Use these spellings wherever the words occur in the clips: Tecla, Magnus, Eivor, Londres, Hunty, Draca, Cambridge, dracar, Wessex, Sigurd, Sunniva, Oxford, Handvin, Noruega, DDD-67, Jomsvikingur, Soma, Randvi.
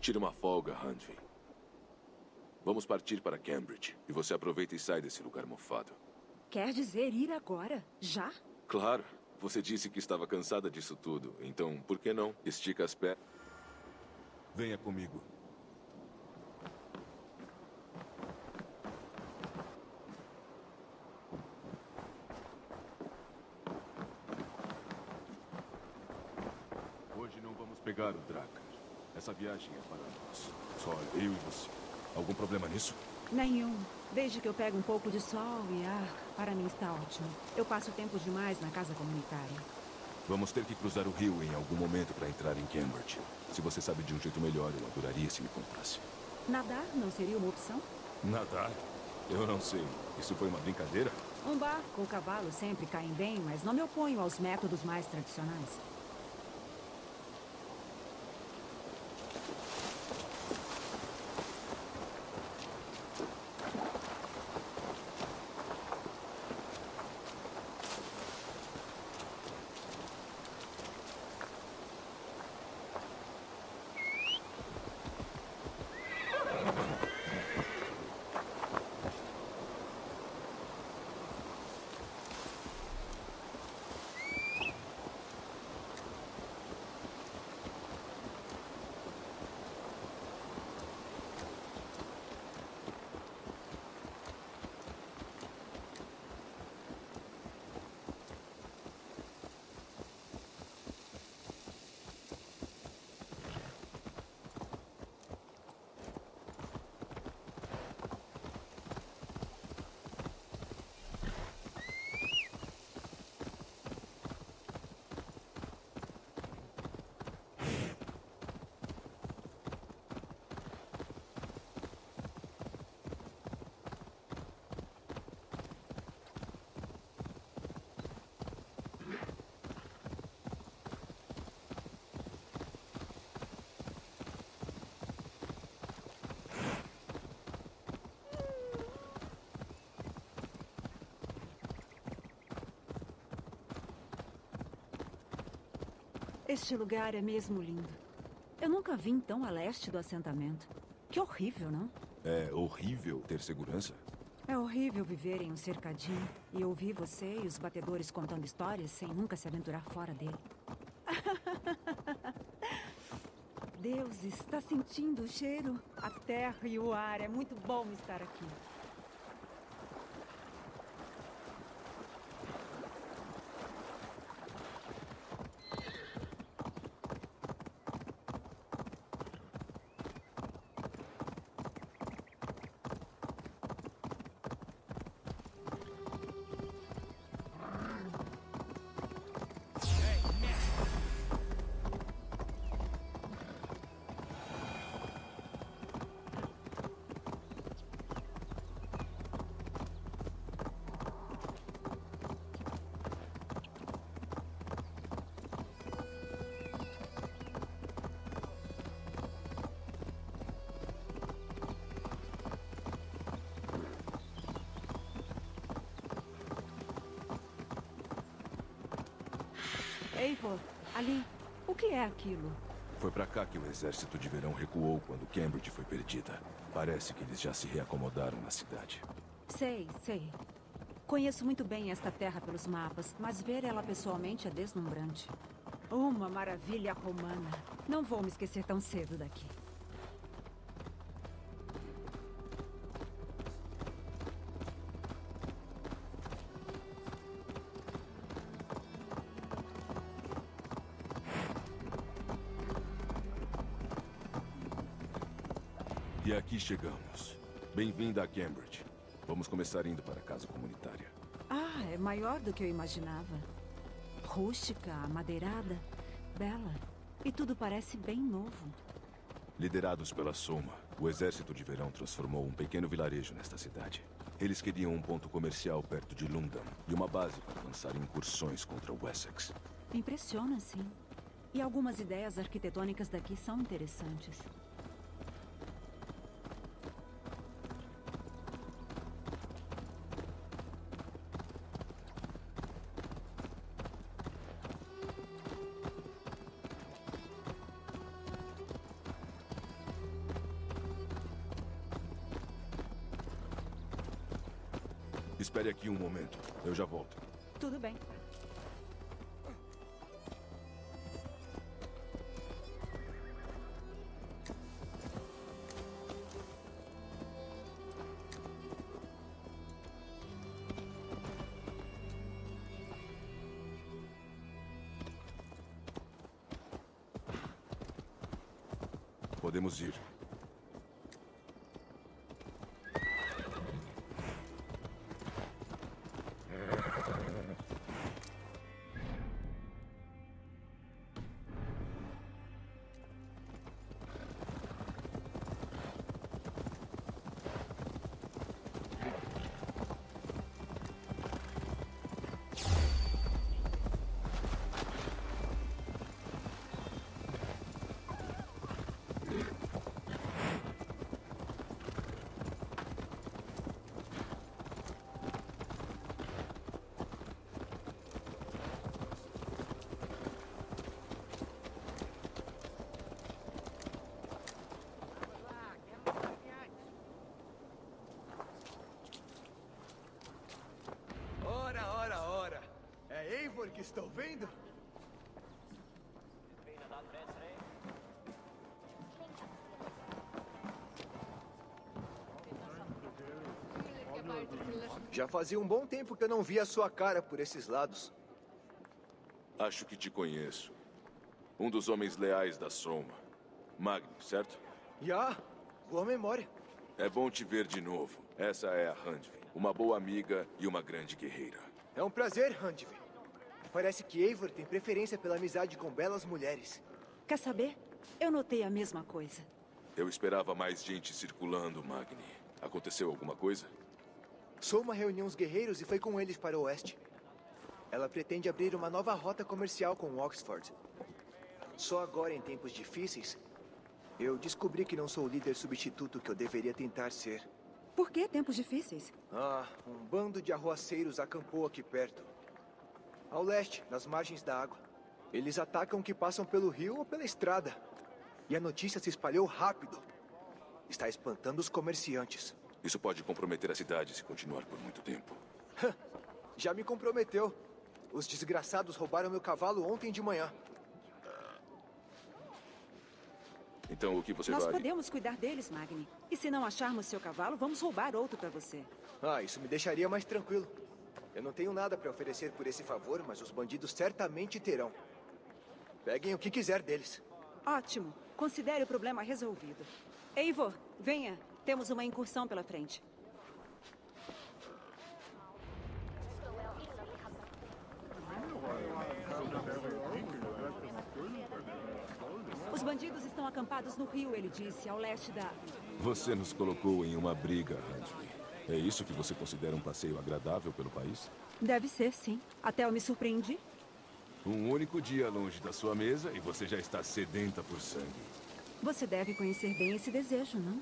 Tire uma folga, Handvin. Vamos partir para Cambridge e você aproveita e sai desse lugar mofado. Quer dizer ir agora? Já? Claro. Você disse que estava cansada disso tudo. Então, por que não? Estica as pernas. Venha comigo. Hoje não vamos pegar o Draca. Essa viagem é para nós. Só eu e você. Algum problema nisso? Nenhum. Desde que eu pego um pouco de sol e ar, para mim está ótimo. Eu passo tempo demais na casa comunitária. Vamos ter que cruzar o rio em algum momento para entrar em Cambridge. Se você sabe de um jeito melhor, eu adoraria se me contasse. Nadar não seria uma opção? Nadar? Eu não sei. Isso foi uma brincadeira? Um barco ou cavalo sempre caem bem, mas não me oponho aos métodos mais tradicionais. Este lugar é mesmo lindo. Eu nunca vim tão a leste do assentamento. Que horrível, não? É horrível ter segurança? É horrível viver em um cercadinho e ouvir você e os batedores contando histórias sem nunca se aventurar fora dele. Deus, está sentindo o cheiro? A terra e o ar, é muito bom estar aqui. Eivor, ali, o que é aquilo? Foi pra cá que o exército de verão recuou quando Cambridge foi perdida. Parece que eles já se reacomodaram na cidade. Sei, sei. Conheço muito bem esta terra pelos mapas, mas ver ela pessoalmente é deslumbrante. Uma maravilha romana. Não vou me esquecer tão cedo daqui. E aqui chegamos. Bem-vinda a Cambridge. Vamos começar indo para a casa comunitária. Ah, é maior do que eu imaginava. Rústica, amadeirada, bela. E tudo parece bem novo. Liderados pela Soma, o exército de verão transformou um pequeno vilarejo nesta cidade. Eles queriam um ponto comercial perto de Londres e uma base para lançar incursões contra o Wessex. Impressiona, sim. E algumas ideias arquitetônicas daqui são interessantes. Espere aqui um momento. Eu já volto. Tudo bem. Podemos ir. Eivor que estou vendo? Já fazia um bom tempo que eu não via a sua cara por esses lados. Acho que te conheço. Um dos homens leais da Soma. Magnus, certo? Já, boa memória. É bom te ver de novo. Essa é a Handvin, uma boa amiga e uma grande guerreira. É um prazer, Handvin. Parece que Eivor tem preferência pela amizade com belas mulheres. Quer saber? Eu notei a mesma coisa. Eu esperava mais gente circulando, Magni. Aconteceu alguma coisa? Soma reuniu uns guerreiros e foi com eles para o oeste. Ela pretende abrir uma nova rota comercial com Oxford. Só agora, em tempos difíceis, eu descobri que não sou o líder substituto que eu deveria tentar ser. Por que tempos difíceis? Ah, um bando de arruaceiros acampou aqui perto. Ao leste, nas margens da água. Eles atacam que passam pelo rio ou pela estrada. E a notícia se espalhou rápido. Está espantando os comerciantes. Isso pode comprometer a cidade se continuar por muito tempo. Já me comprometeu. Os desgraçados roubaram meu cavalo ontem de manhã. Então o que você vai... Nós podemos cuidar deles, Magni. E se não acharmos seu cavalo, vamos roubar outro para você. Ah, isso me deixaria mais tranquilo. Eu não tenho nada para oferecer por esse favor, mas os bandidos certamente terão. Peguem o que quiser deles. Ótimo. Considere o problema resolvido. Eivor, venha. Temos uma incursão pela frente. Os bandidos estão acampados no rio, ele disse, ao leste da... Você nos colocou em uma briga, Randvi. É isso que você considera um passeio agradável pelo país? Deve ser, sim. Até eu me surpreendi. Um único dia longe da sua mesa e você já está sedenta por sangue. Você deve conhecer bem esse desejo, não?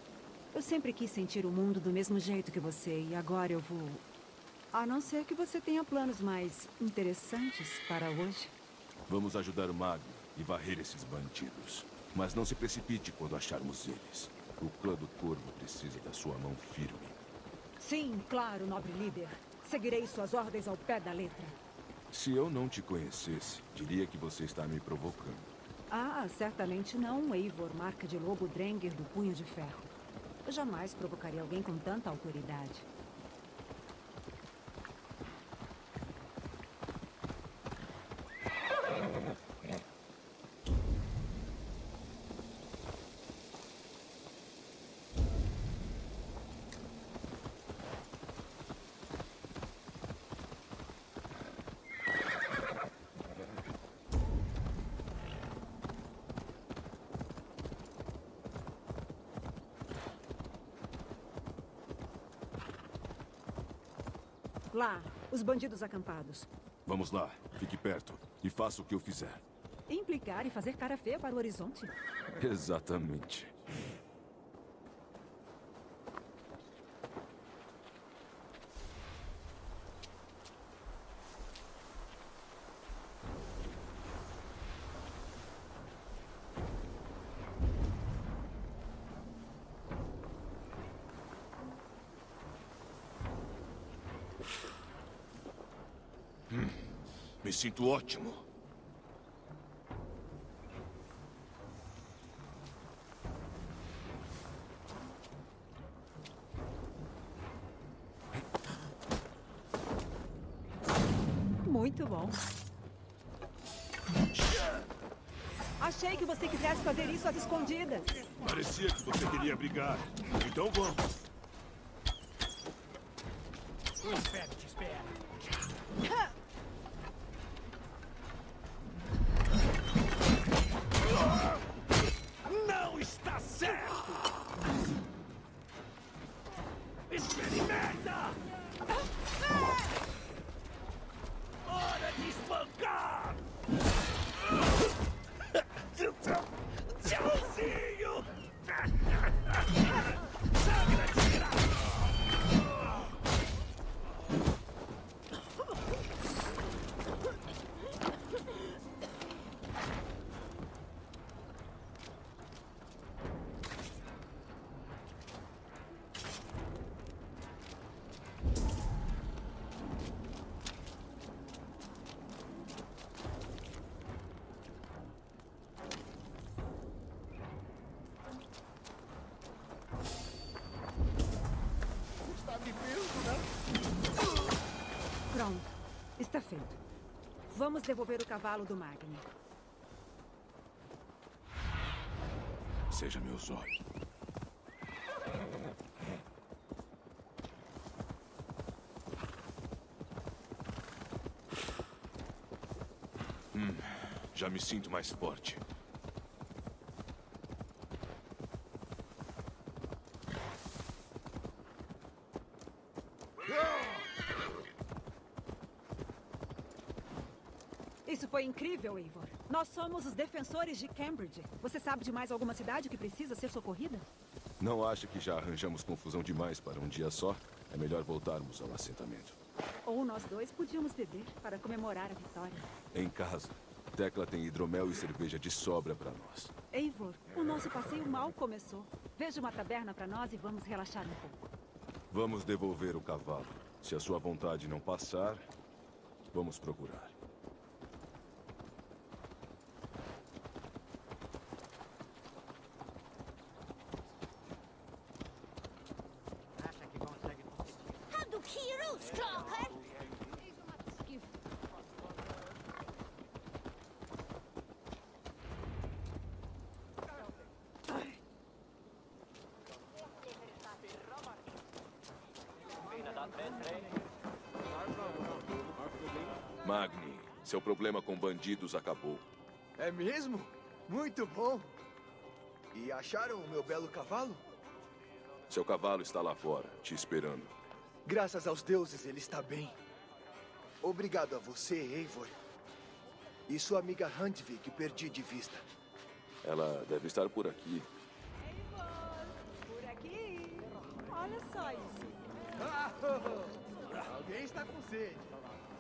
Eu sempre quis sentir o mundo do mesmo jeito que você e agora eu vou... A não ser que você tenha planos mais interessantes para hoje. Vamos ajudar o mago e varrer esses bandidos. Mas não se precipite quando acharmos eles. O clã do corvo precisa da sua mão firme. Sim, claro, nobre líder. Seguirei suas ordens ao pé da letra. Se eu não te conhecesse, diria que você está me provocando. Ah, certamente não, Eivor, marca de lobo Drenger do punho de ferro. Eu jamais provocaria alguém com tanta autoridade. Lá, os bandidos acampados. Vamos lá, fique perto e faça o que eu fizer. Implicar e fazer cara feia para o horizonte? Exatamente. Me sinto ótimo. Muito bom. Achei que você quisesse fazer isso às escondidas. Parecia que você queria brigar. Então vamos. Espera, te espera. Não está certo! Experimenta! Hora de espancar! Tchauzinho! Sagra de Vamos devolver o cavalo do Magnus. Seja meu zóio. Já me sinto mais forte. Foi incrível, Eivor. Nós somos os defensores de Cambridge. Você sabe de mais alguma cidade que precisa ser socorrida? Não acha que já arranjamos confusão demais para um dia só? É melhor voltarmos ao assentamento. Ou nós dois podíamos beber para comemorar a vitória. Em casa, Tecla tem hidromel e cerveja de sobra para nós. Eivor, o nosso passeio mal começou. Veja uma taberna para nós e vamos relaxar um pouco. Vamos devolver o cavalo. Se a sua vontade não passar, vamos procurar. Magni, seu problema com bandidos acabou. É mesmo? Muito bom. E acharam o meu belo cavalo? Seu cavalo está lá fora, te esperando. Graças aos deuses, ele está bem. Obrigado a você, Eivor. E sua amiga Handvin, que perdi de vista. Ela deve estar por aqui. Eivor, por aqui. Olha só isso. Alguém está com sede.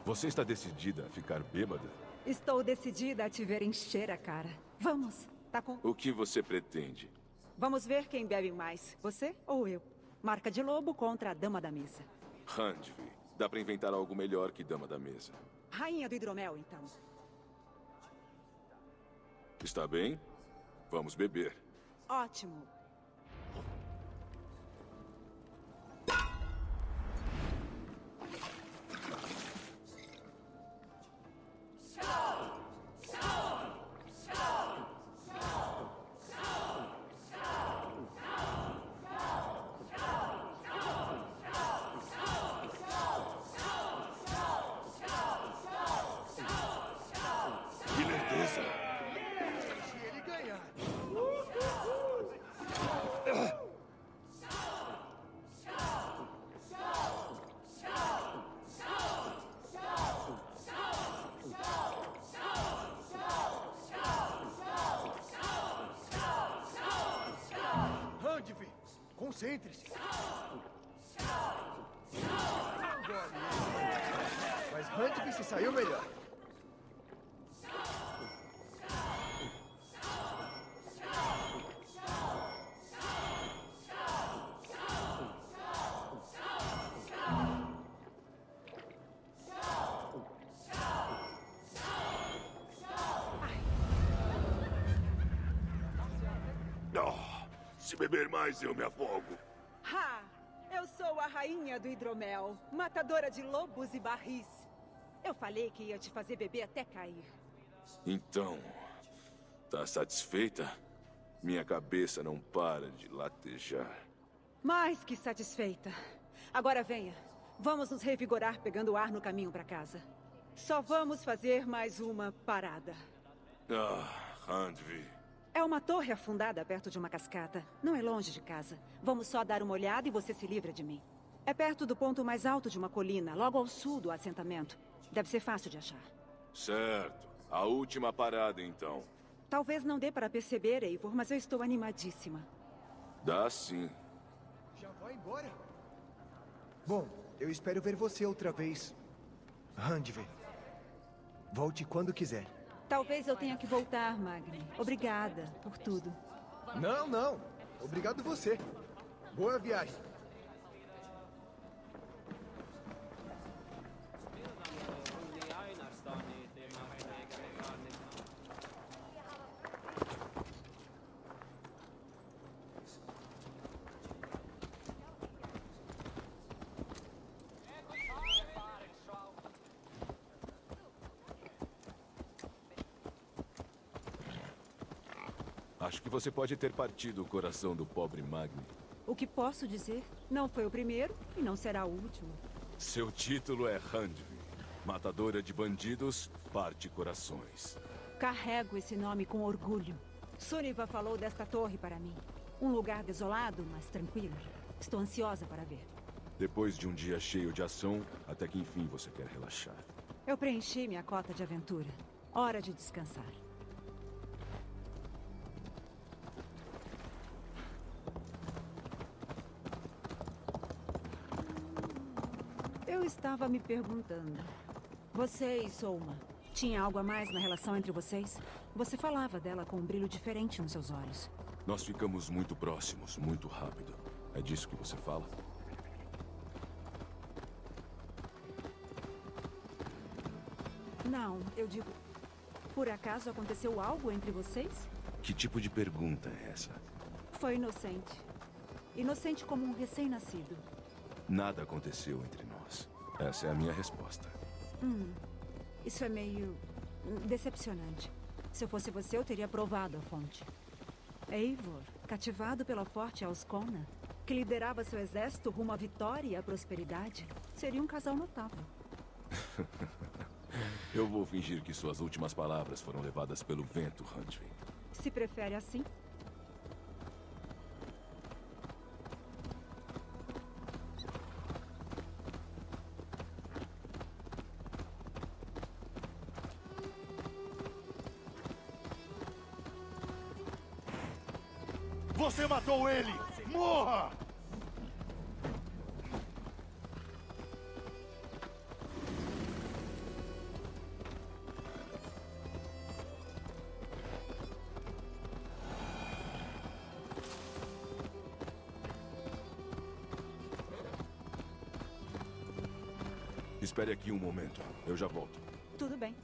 Você está decidida a ficar bêbada? Estou decidida a te ver encher a cara. Vamos, tá com... O que você pretende? Vamos ver quem bebe mais, você ou eu. Marca de lobo contra a dama da mesa. Randvi, dá pra inventar algo melhor que dama da mesa. Rainha do hidromel, então. Está bem? Vamos beber. Ótimo. Concentre-se. Mas Hunty se saiu melhor. Se beber mais, eu me afogo. Ha! Eu sou a rainha do hidromel, matadora de lobos e barris. Eu falei que ia te fazer beber até cair. Então, tá satisfeita? Minha cabeça não para de latejar. Mais que satisfeita. Agora venha. Vamos nos revigorar pegando ar no caminho pra casa. Só vamos fazer mais uma parada. Ah, Handvi. É uma torre afundada perto de uma cascata. Não é longe de casa. Vamos só dar uma olhada e você se livra de mim. É perto do ponto mais alto de uma colina, logo ao sul do assentamento. Deve ser fácil de achar. Certo. A última parada, então. Talvez não dê para perceber, Eivor, mas eu estou animadíssima. Dá sim. Já vai embora? Bom, eu espero ver você outra vez. Handvin, volte quando quiser. Talvez eu tenha que voltar, Magnus. Obrigada por tudo. Não, não. Obrigado você. Boa viagem. Acho que você pode ter partido o coração do pobre Magnus. O que posso dizer? Não foi o primeiro e não será o último. Seu título é Handvin, matadora de bandidos, parte corações. Carrego esse nome com orgulho. Sunniva falou desta torre para mim. Um lugar desolado, mas tranquilo. Estou ansiosa para ver. Depois de um dia cheio de ação, até que enfim você quer relaxar. Eu preenchi minha cota de aventura. Hora de descansar. Estava me perguntando. Você e Soma, tinha algo a mais na relação entre vocês? Você falava dela com um brilho diferente nos seus olhos. Nós ficamos muito próximos, muito rápido. É disso que você fala? Não, eu digo... Por acaso aconteceu algo entre vocês? Que tipo de pergunta é essa? Foi inocente. Inocente como um recém-nascido. Nada aconteceu entre nós. Essa é a minha resposta. Isso é meio... decepcionante. Se eu fosse você, eu teria provado a fonte. Eivor, cativado pela forte Auscona, que liderava seu exército rumo à vitória e à prosperidade, seria um casal notável. Eu vou fingir que suas últimas palavras foram levadas pelo vento, Handvin. Se prefere assim? Você matou ele! Morra! Espere aqui um momento. Eu já volto. Tudo bem.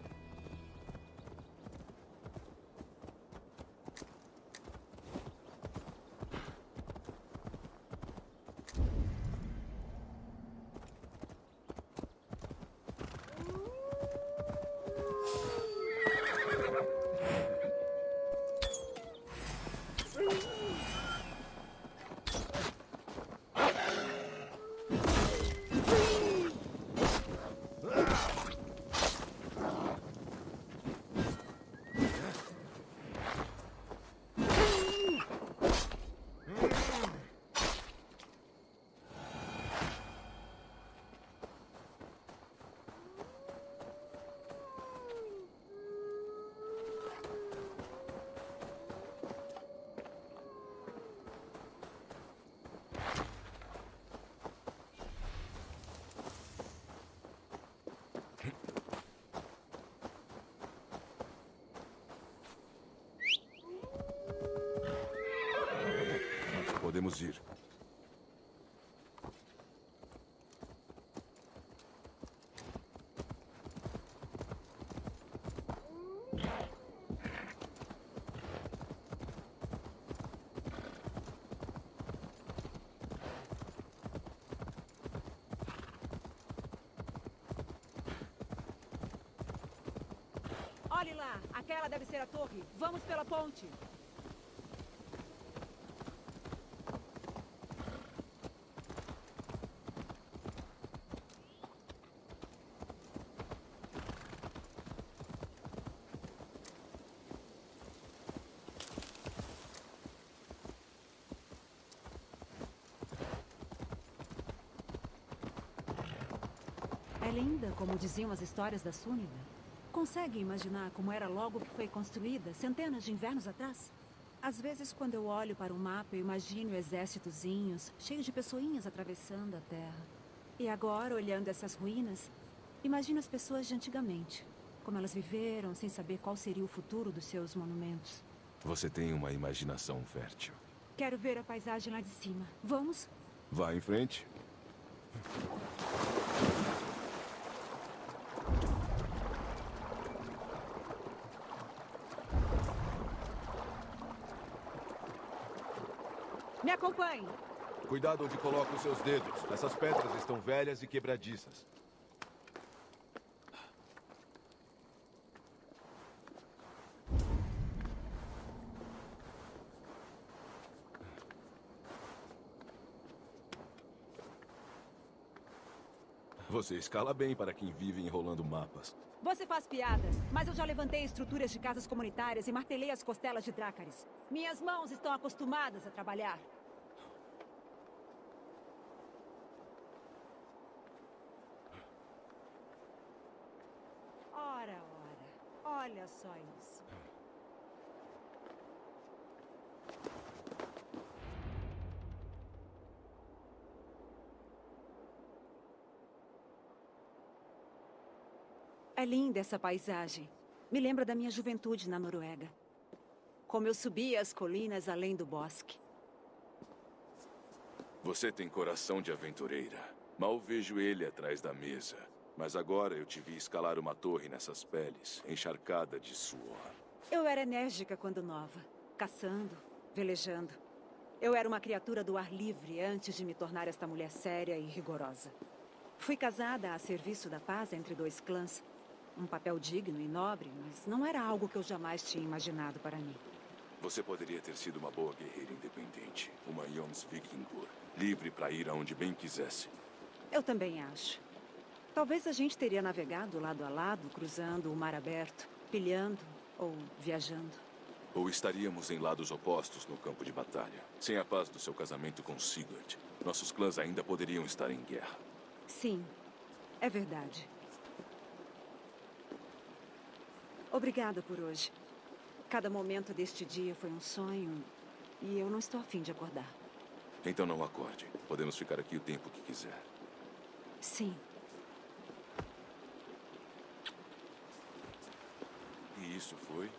Podemos ir. Aquela deve ser a torre. Vamos pela ponte. Linda, como diziam as histórias da Sunniva. Consegue imaginar como era logo que foi construída, centenas de invernos atrás? Às vezes, quando eu olho para o mapa, eu imagino exércitozinhos, cheios de pessoinhas atravessando a terra. E agora, olhando essas ruínas, imagino as pessoas de antigamente. Como elas viveram, sem saber qual seria o futuro dos seus monumentos. Você tem uma imaginação fértil. Quero ver a paisagem lá de cima. Vamos? Vá em frente. Acompanhe. Cuidado onde coloca os seus dedos. Essas pedras estão velhas e quebradiças. Você escala bem para quem vive enrolando mapas. Você faz piadas, mas eu já levantei estruturas de casas comunitárias e martelei as costelas de Dracares. Minhas mãos estão acostumadas a trabalhar. Olha só isso. É linda essa paisagem. Me lembra da minha juventude na Noruega. Como eu subia as colinas além do bosque. Você tem coração de aventureira. Mal vejo ele atrás da mesa. Mas agora eu te vi escalar uma torre nessas peles, encharcada de suor. Eu era enérgica quando nova, caçando, velejando. Eu era uma criatura do ar livre antes de me tornar esta mulher séria e rigorosa. Fui casada a serviço da paz entre dois clãs. Um papel digno e nobre, mas não era algo que eu jamais tinha imaginado para mim. Você poderia ter sido uma boa guerreira independente, uma Jomsvikingur, livre para ir aonde bem quisesse. Eu também acho. Talvez a gente teria navegado lado a lado, cruzando o mar aberto, pilhando ou viajando. Ou estaríamos em lados opostos no campo de batalha. Sem a paz do seu casamento com Sigurd, nossos clãs ainda poderiam estar em guerra. Sim, é verdade. Obrigada por hoje. Cada momento deste dia foi um sonho e eu não estou a fim de acordar. Então não acorde. Podemos ficar aqui o tempo que quiser. Sim. E isso foi?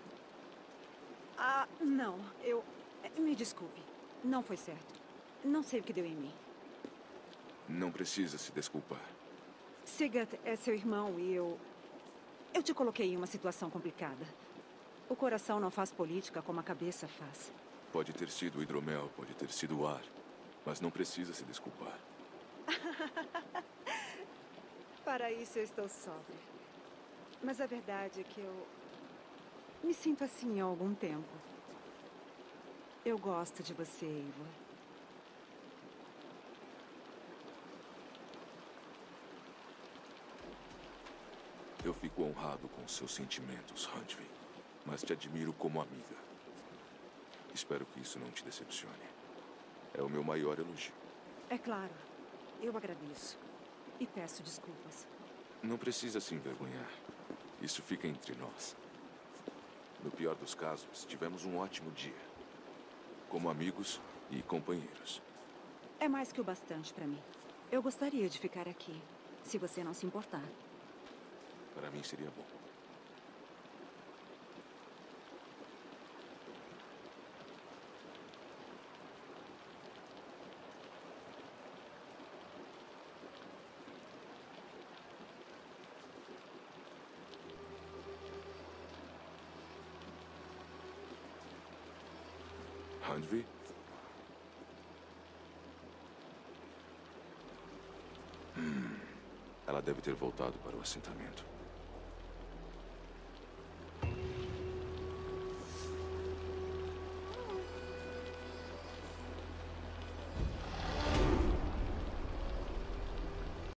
Ah, não. Eu... Me desculpe. Não foi certo. Não sei o que deu em mim. Não precisa se desculpar. Sigurd é seu irmão e eu... Eu te coloquei em uma situação complicada. O coração não faz política como a cabeça faz. Pode ter sido hidromel, pode ter sido o ar. Mas não precisa se desculpar. Para isso eu estou sóbria. Mas a verdade é que eu... Me sinto assim há algum tempo. Eu gosto de você, Eivor. Eu fico honrado com seus sentimentos, Handvin. Mas te admiro como amiga. Espero que isso não te decepcione. É o meu maior elogio. É claro. Eu agradeço. E peço desculpas. Não precisa se envergonhar. Isso fica entre nós. No pior dos casos, tivemos um ótimo dia. Como amigos e companheiros. É mais que o bastante para mim. Eu gostaria de ficar aqui, se você não se importar. Para mim seria bom. Handvin? Ela deve ter voltado para o assentamento.